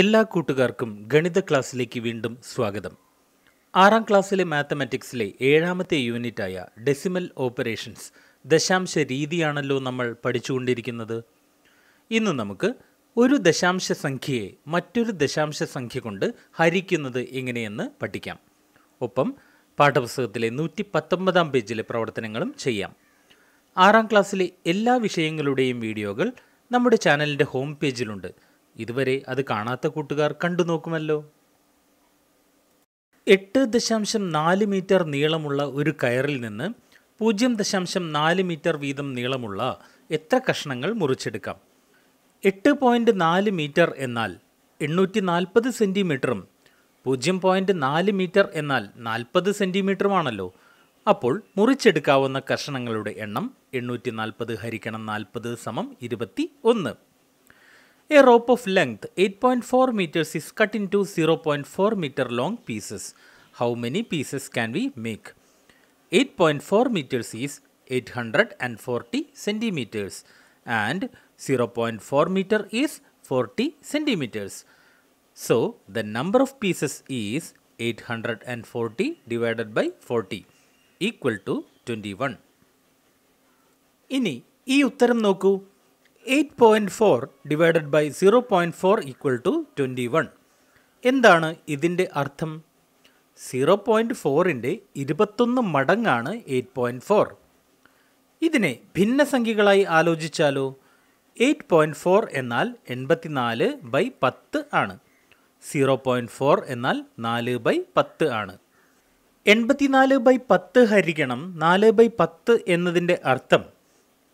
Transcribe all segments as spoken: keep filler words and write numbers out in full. എല്ലാ കൂട്ടുകാർക്കും ഗണിത ക്ലാസ്സിലേക്ക് വീണ്ടും സ്വാഗതം. ആറാം ക്ലാസ്സിലെ മാത്തമാറ്റിക്സിലെ ഏഴാമത്തെ യൂണിറ്റായ ഡെസിമൽ ഓപ്പറേഷൻസ് ദശാംശ രീതിയാണല്ലോ നമ്മൾ പഠിച്ചുകൊണ്ടിരിക്കുന്നത്. ഇന്ന് നമുക്ക് ഒരു ദശാംശ സംഖ്യയെ മറ്റൊരു ദശാംശ സംഖ്യ കൊണ്ട് ഹരിക്കുന്നത് എങ്ങനെയെന്ന് പഠിക്കാം. ഒപ്പം പാഠപുസ്തകത്തിലെ നൂറ്റി പത്തൊമ്പതാം പേജിലെ പ്രവർത്തനങ്ങളും ചെയ്യാം. ആറാം ക്ലാസ്സിലെ എല്ലാ വിഷയങ്ങളുടെയും വീഡിയോകൾ നമ്മുടെ ചാനലിൻ്റെ ഹോം പേജിലുണ്ട്. ഇതുവരെ അത് കാണാത്ത കൂട്ടുകാർ കണ്ടു നോക്കുമല്ലോ. എട്ട് ദശാംശം നാല് മീറ്റർ നീളമുള്ള ഒരു കയറിൽ നിന്ന് പൂജ്യം ദശാംശം നാല് മീറ്റർ വീതം നീളമുള്ള എത്ര കഷ്ണങ്ങൾ മുറിച്ചെടുക്കാം? എട്ട് പോയിൻറ്റ് നാല് മീറ്റർ എന്നാൽ എണ്ണൂറ്റി നാൽപ്പത് സെൻറ്റിമീറ്ററും പൂജ്യം പോയിൻറ്റ് നാല് മീറ്റർ എന്നാൽ നാൽപ്പത് സെൻറ്റിമീറ്ററുമാണല്ലോ. അപ്പോൾ മുറിച്ചെടുക്കാവുന്ന കഷ്ണങ്ങളുടെ എണ്ണം എണ്ണൂറ്റി നാൽപ്പത് ഹരിക്കണം നാൽപ്പത് സമം ഇരുപത്തി ഒന്ന്. A rope of length eight point four meters is cut into zero point four meter long pieces. How many pieces can we make? eight point four meters is eight hundred forty centimeters and zero point four meter is forty centimeters. So the number of pieces is eight hundred forty divided by forty equal to twenty-one. Ini, ee uttaram nokku. eight point four divided by zero point four equal to twenty-one. എന്താണ് ഇതിൻ്റെ അർത്ഥം? Zero point ഫോറിൻ്റെ ഇരുപത്തൊന്ന് മടങ്ങാണ് eight point four. ഇതിനെ ഭിന്നസംഖ്യകളായി ആലോചിച്ചാലോ? Eight point four എന്നാൽ എൺപത്തിനാല് ബൈ പത്ത് ആണ്. സീറോ പോയിൻറ്റ് ഫോർ എന്നാൽ നാല് ബൈ പത്ത് ആണ്. എൺപത്തിനാല് ബൈ പത്ത് ഹരിക്കണം നാല് ബൈ പത്ത് എന്നതിൻ്റെ അർത്ഥം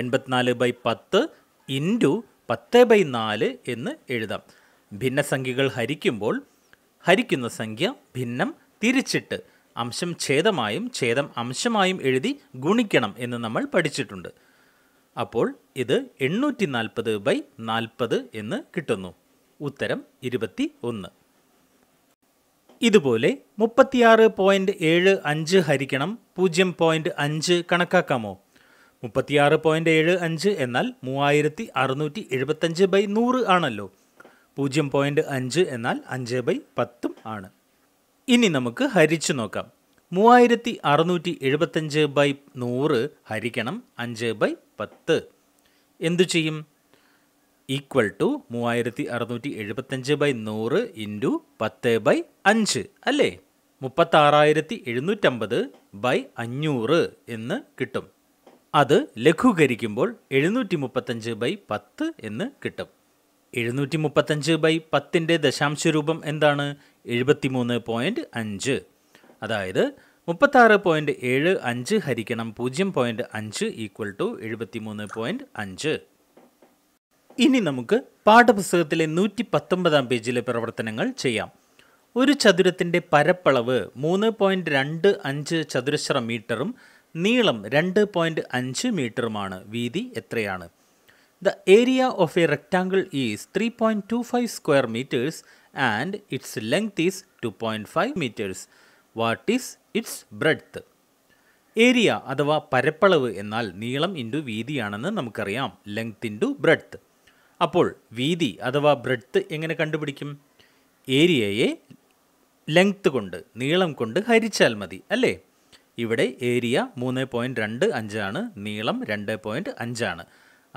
എൺപത്തിനാല് ബൈ പത്ത് ഇൻറ്റു പത്ത് ബൈ നാല് എന്ന് എഴുതാം. ഭിന്നസംഖ്യകൾ ഹരിക്കുമ്പോൾ ഹരിക്കുന്ന സംഖ്യ ഭിന്നം തിരിച്ചിട്ട് അംശം ഛേദമായും ഛേദം അംശമായും എഴുതി ഗുണിക്കണം എന്ന് നമ്മൾ പഠിച്ചിട്ടുണ്ട്. അപ്പോൾ ഇത് എണ്ണൂറ്റി നാൽപ്പത് ബൈ നാൽപ്പത് എന്ന് കിട്ടുന്നു. ഉത്തരം ഇരുപത്തി ഒന്ന്. ഇതുപോലെ മുപ്പത്തിയാറ് പോയിൻറ്റ് ഏഴ് അഞ്ച് ഹരിക്കണം പൂജ്യം പോയിൻറ്റ് അഞ്ച് കണക്കാക്കാമോ? മുപ്പത്തിയാറ് പോയിൻറ്റ് ഏഴ് അഞ്ച് എന്നാൽ മൂവായിരത്തി അറുന്നൂറ്റി എഴുപത്തഞ്ച് ബൈ നൂറ് ആണല്ലോ. പൂജ്യം പോയിൻറ്റ് അഞ്ച് എന്നാൽ അഞ്ച് ബൈ പത്തും ആണ്. ഇനി നമുക്ക് ഹരിച്ചു നോക്കാം. മൂവായിരത്തി അറുന്നൂറ്റി എഴുപത്തഞ്ച് ബൈ നൂറ് ഹരിക്കണം അഞ്ച് ബൈ പത്ത് എന്തു ചെയ്യും? ഈക്വൽ ടു മൂവായിരത്തി അറുന്നൂറ്റി എഴുപത്തഞ്ച് ബൈ നൂറ് ഇൻറ്റു പത്ത് ബൈ അഞ്ച് അല്ലേ? മുപ്പത്താറായിരത്തി എഴുന്നൂറ്റമ്പത് ബൈ അഞ്ഞൂറ് എന്ന് കിട്ടും. അത് ലഘൂകരിക്കുമ്പോൾ എഴുന്നൂറ്റി മുപ്പത്തഞ്ച് ബൈ പത്ത് എന്ന് കിട്ടും. എഴുന്നൂറ്റി മുപ്പത്തഞ്ച് ബൈ പത്തിൻ്റെ ദശാംശ രൂപം എന്താണ്? എഴുപത്തി മൂന്ന് പോയിൻറ്റ് അഞ്ച്. അതായത് മുപ്പത്താറ് പോയിൻറ്റ് ഏഴ് അഞ്ച് ഹരിക്കണം പൂജ്യം പോയിൻറ്റ് അഞ്ച് ഈക്വൽ ടു എഴുപത്തി മൂന്ന് പോയിൻറ്റ് അഞ്ച്. ഇനി നമുക്ക് പാഠപുസ്തകത്തിലെ നൂറ്റി പത്തൊമ്പതാം പേജിലെ പ്രവർത്തനങ്ങൾ ചെയ്യാം. ഒരു ചതുരത്തിൻ്റെ പരപ്പളവ് മൂന്ന് പോയിൻറ്റ് രണ്ട് അഞ്ച് ചതുരശ്ര മീറ്ററും നീളം രണ്ട് പോയിൻറ്റ് അഞ്ച് മീറ്ററുമാണ്. വീതി എത്രയാണ്? The area of a rectangle is three point two five square metres and its length is two point five metres. What is its breadth? Area അഥവാ പരപ്പളവ് എന്നാൽ നീളം ഇൻറ്റു വീതിയാണെന്ന് നമുക്കറിയാം. Length into breadth. അപ്പോൾ വീതി അഥവാ ബ്രെഡ്ത്ത് എങ്ങനെ കണ്ടുപിടിക്കും? ഏരിയയെ ലെങ്ത്ത് കൊണ്ട് നീളം കൊണ്ട് ഹരിച്ചാൽ മതി അല്ലേ? ഇവിടെ ഏരിയ മൂന്ന് പോയിൻറ്റ് രണ്ട് അഞ്ചാണ്, നീളം രണ്ട് പോയിൻറ്റ് അഞ്ചാണ്.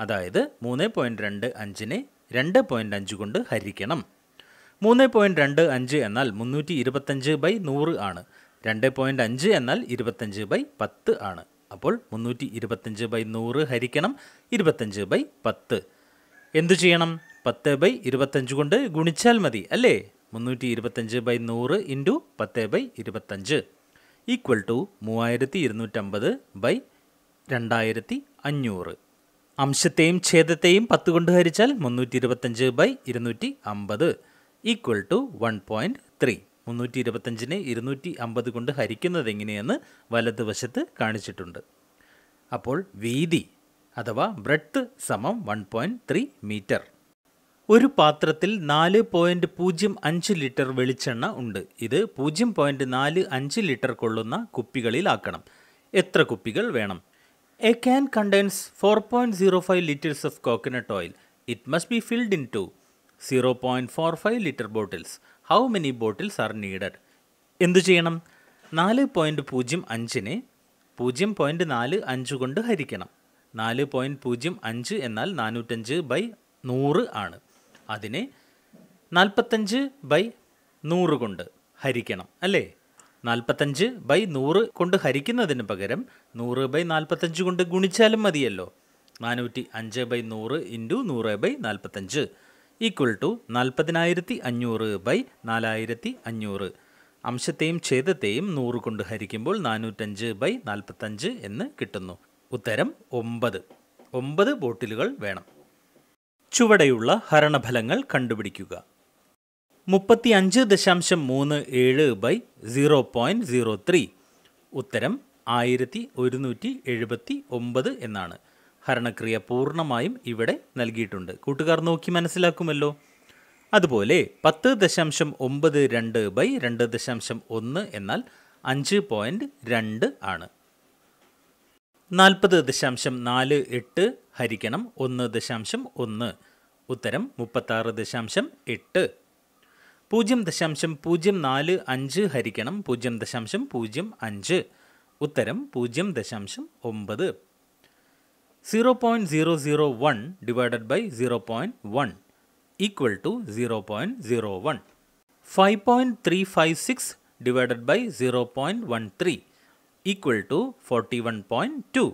അതായത് മൂന്ന് പോയിൻറ്റ് രണ്ട് അഞ്ചിനെ രണ്ട് പോയിൻറ്റ് അഞ്ച് കൊണ്ട് ഹരിക്കണം. മൂന്ന് പോയിൻറ്റ് രണ്ട് അഞ്ച് എന്നാൽ മുന്നൂറ്റി ഇരുപത്തഞ്ച് ബൈ നൂറ് ആണ്. രണ്ട് പോയിൻറ്റ് അഞ്ച് എന്നാൽ ഇരുപത്തഞ്ച് ബൈ പത്ത് ആണ്. അപ്പോൾ മുന്നൂറ്റി ഇരുപത്തഞ്ച് ബൈ നൂറ് ഹരിക്കണം ഇരുപത്തഞ്ച് ബൈ പത്ത്. എന്തു ചെയ്യണം? പത്ത് ബൈ ഇരുപത്തഞ്ച് കൊണ്ട് ഗുണിച്ചാൽ മതി അല്ലേ? മുന്നൂറ്റി ഇരുപത്തഞ്ച് ബൈ നൂറ് ഇൻറ്റു പത്ത് ബൈ ഇരുപത്തഞ്ച് ഈക്വൽ ടു മൂവായിരത്തി ഇരുന്നൂറ്റമ്പത് ബൈ രണ്ടായിരത്തി അഞ്ഞൂറ്. അംശത്തെയും ഛേദത്തെയും പത്ത് കൊണ്ട് ഹരിച്ചാൽ മുന്നൂറ്റി ഇരുപത്തഞ്ച് ബൈ ഇരുന്നൂറ്റി അമ്പത് equal to one point three. മുന്നൂറ്റി ഇരുപത്തിയഞ്ച് നെ ഇരുന്നൂറ്റി അമ്പത് കൊണ്ട് ഹരിക്കുന്നത് എങ്ങനെയെന്ന് വലതുവശത്ത് കാണിച്ചിട്ടുണ്ട്. അപ്പോൾ വീതി അഥവാ ബ്രെഡ്ത് സമം one point three മീറ്റർ. ഒരു പാത്രത്തിൽ നാല് പോയിന്റ് പൂജ്യം അഞ്ച് ലിറ്റർ വെളിച്ചെണ്ണ ഉണ്ട്. ഇത് പൂജ്യം പോയിന്റ് നാല് അഞ്ച് ലിറ്റർ കൊള്ളുന്ന കുപ്പികളിലാക്കണം. എത്ര കുപ്പികൾ വേണം? A can contains four point zero five liters of coconut oil. It must be filled into zero point four five liter bottles. How many bottles are needed? എന്തു ചെയ്യണം? നാല് പോയിൻറ്റ് പൂജ്യം അഞ്ചിനെ പൂജ്യം പോയിൻറ്റ് നാല് അഞ്ച് കൊണ്ട് ഹരിക്കണം. നാല് പോയിൻറ്റ് പൂജ്യം അഞ്ച് എന്നാൽ നാനൂറ്റഞ്ച് ബൈ നൂറ് ആണ്. അതിനെ നാൽപ്പത്തഞ്ച് ബൈ നൂറ് കൊണ്ട് ഹരിക്കണം അല്ലേ? നാൽപ്പത്തഞ്ച് ബൈ നൂറ് കൊണ്ട് ഹരിക്കുന്നതിന് പകരം നൂറ് ബൈ നാൽപ്പത്തഞ്ച് കൊണ്ട് ഗുണിച്ചാലും മതിയല്ലോ. നാനൂറ്റി അഞ്ച് ബൈ നൂറ് ഇൻറ്റു നൂറ് ബൈ നാൽപ്പത്തഞ്ച് ഈക്വൽ ടു നാൽപ്പതിനായിരത്തി അഞ്ഞൂറ് ബൈ നാലായിരത്തി അഞ്ഞൂറ്. അംശത്തെയും ഛേദത്തെയും നൂറ് കൊണ്ട് ഹരിക്കുമ്പോൾ നാനൂറ്റഞ്ച് ബൈ നാൽപ്പത്തഞ്ച് എന്ന് കിട്ടുന്നു. ഉത്തരം ഒമ്പത്. ഒമ്പത് ബോട്ടിലുകൾ വേണം. ചുവടെയുള്ള ഹരണഫലങ്ങൾ കണ്ടുപിടിക്കുക. മുപ്പത്തി അഞ്ച് ദശാംശം മൂന്ന് ഏഴ് by zero point zero three. ഉത്തരം ആയിരത്തി ഒരുന്നൂറ്റി എഴുപത്തി ഒമ്പത് എന്നാണ്. ഹരണക്രിയ പൂർണ്ണമായും ഇവിടെ നൽകിയിട്ടുണ്ട്. കൂട്ടുകാർ നോക്കി മനസ്സിലാക്കുമല്ലോ. അതുപോലെ പത്ത് ദശാംശം ഒമ്പത് രണ്ട് ബൈ രണ്ട് ദശാംശം ഒന്ന് എന്നാൽ അഞ്ച് പോയിൻറ്റ് രണ്ട് ആണ്. നാൽപ്പത് ദശാംശം നാല് എട്ട് ഹരിക്കണം ഒന്ന് ദശാംശം ഒന്ന്. ഉത്തരം മുപ്പത്താറ് ദശാംശം എട്ട്. പൂജ്യം ദശാംശം പൂജ്യം നാല് അഞ്ച് ഹരിക്കണം പൂജ്യം ദശാംശം പൂജ്യം അഞ്ച്. ഉത്തരം പൂജ്യം ദശാംശം ഒമ്പത്. Zero point zero zero one divided by zero point one equal to zero point zero one. Five point three five six divided by zero point one three equal to forty one point two.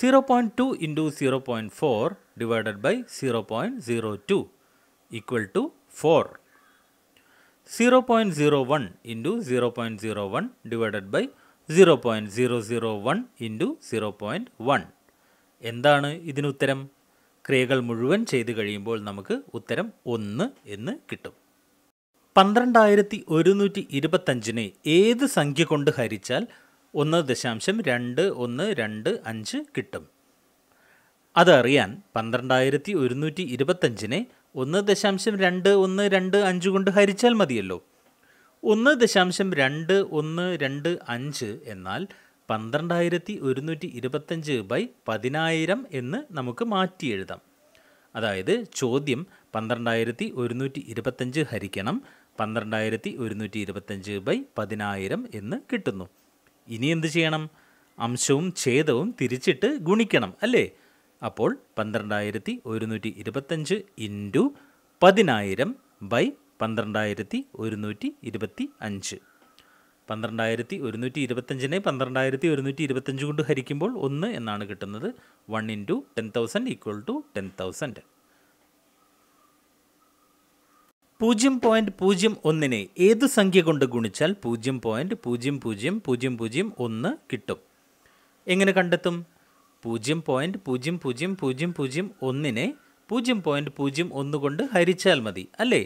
Zero point two into zero point four divided by zero point zero two equal to four. Zero point zero one into zero point zero one divided by zero point zero zero one into zero point one. എന്താണ് ഇതിനുത്തരം? ക്രിയകൾ മുഴുവൻ ചെയ്തു കഴിയുമ്പോൾ നമുക്ക് ഉത്തരം ഒന്ന് എന്ന് കിട്ടും. പന്ത്രണ്ടായിരത്തി ഒരുന്നൂറ്റി ഇരുപത്തഞ്ചിനെ ഏത് സംഖ്യ കൊണ്ട് ഹരിച്ചാൽ ഒന്ന് ദശാംശം രണ്ട് ഒന്ന് രണ്ട് അഞ്ച് കിട്ടും? അതറിയാൻ പന്ത്രണ്ടായിരത്തി ഒരുന്നൂറ്റി ഇരുപത്തഞ്ചിനെ ഒന്ന് ദശാംശം രണ്ട് ഒന്ന് രണ്ട് അഞ്ച് കൊണ്ട് ഹരിച്ചാൽ മതിയല്ലോ. ഒന്ന് ദശാംശം രണ്ട് ഒന്ന് രണ്ട് അഞ്ച് എന്നാൽ പന്ത്രണ്ടായിരത്തി ഒരുന്നൂറ്റി ഇരുപത്തഞ്ച് ബൈ പതിനായിരം എന്ന് നമുക്ക് മാറ്റി എഴുതാം. അതായത് ചോദ്യം പന്ത്രണ്ടായിരത്തി ഒരുന്നൂറ്റി ഇരുപത്തഞ്ച് ഹരിക്കണം പന്ത്രണ്ടായിരത്തി ഒരുന്നൂറ്റി ഇരുപത്തഞ്ച് ബൈ പതിനായിരം എന്ന് കിട്ടുന്നു. ഇനി എന്ത് ചെയ്യണം? അംശവും ഛേദവും തിരിച്ചിട്ട് ഗുണിക്കണം അല്ലേ? അപ്പോൾ പന്ത്രണ്ടായിരത്തി ഒരുന്നൂറ്റി ഇരുപത്തഞ്ച് ഇൻറ്റു പതിനായിരം ബൈ പന്ത്രണ്ടായിരത്തി ഒരുന്നൂറ്റി ഇരുപത്തി അഞ്ച്. പന്ത്രണ്ടായിരത്തി ഒരുന്നൂറ്റി ഇരുപത്തഞ്ചിനെ പന്ത്രണ്ടായിരത്തി ഒരുന്നൂറ്റി ഇരുപത്തഞ്ച് കൊണ്ട് ഹരിക്കുമ്പോൾ ഒന്ന് എന്നാണ് കിട്ടുന്നത്. One into ten thousand equal to ten thousand. പൂജ്യം പോയിൻറ്റ് പൂജ്യം ഒന്നിനെ ഏത് സംഖ്യ കൊണ്ട് ഗുണിച്ചാൽ പൂജ്യം പോയിൻറ്റ് പൂജ്യം പൂജ്യം പൂജ്യം പൂജ്യം ഒന്ന് കിട്ടും? എങ്ങനെ കണ്ടെത്തും? പൂജ്യം പോയിൻറ്റ് പൂജ്യം പൂജ്യം പൂജ്യം പൂജ്യം ഒന്നിനെ പൂജ്യം പോയിൻറ്റ് പൂജ്യം ഒന്ന് കൊണ്ട് ഹരിച്ചാൽ മതി അല്ലേ?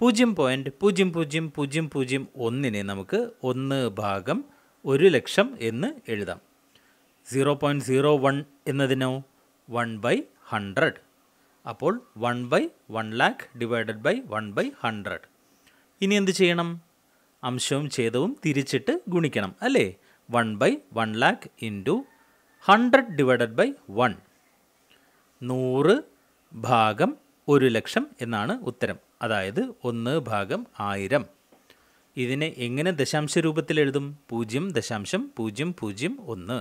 പൂജ്യം പോയിൻറ്റ് പൂജ്യം പൂജ്യം പൂജ്യം പൂജ്യം ഒന്നിനെ നമുക്ക് ഒന്ന് ഭാഗം ഒരു ലക്ഷം എന്ന് എഴുതാം. സീറോ പോയിൻറ്റ് സീറോ വൺ എന്നതിനോ വൺ ബൈ ഹൺഡ്രഡ്. അപ്പോൾ one by one lakh divided by one by hundred. ഇനി എന്ത് ചെയ്യണം? അംശവും ഛേദവും തിരിച്ചിട്ട് ഗുണിക്കണം അല്ലേ? One by one lakh into hundred divided by one. നൂറ് ഭാഗം ഒരു ലക്ഷം എന്നാണ് ഉത്തരം. അതായത് ഒന്ന് ഭാഗം ആയിരം. ഇതിനെ എങ്ങനെ ദശാംശ രൂപത്തിൽ എഴുതും? പൂജ്യം ദശാംശം പൂജ്യം പൂജ്യം ഒന്ന്.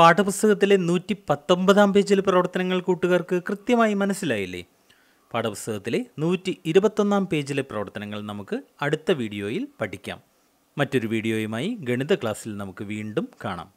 പാഠപുസ്തകത്തിലെ നൂറ്റി പത്തൊമ്പതാം പേജിലെ പ്രവർത്തനങ്ങൾ കൂട്ടുകാർക്ക് കൃത്യമായി മനസ്സിലായില്ലേ? പാഠപുസ്തകത്തിലെ നൂറ്റി ഇരുപത്തൊന്നാം പേജിലെ പ്രവർത്തനങ്ങൾ നമുക്ക് അടുത്ത വീഡിയോയിൽ പഠിക്കാം. മറ്റൊരു വീഡിയോയുമായി ഗണിത ക്ലാസ്സിൽ നമുക്ക് വീണ്ടും കാണാം.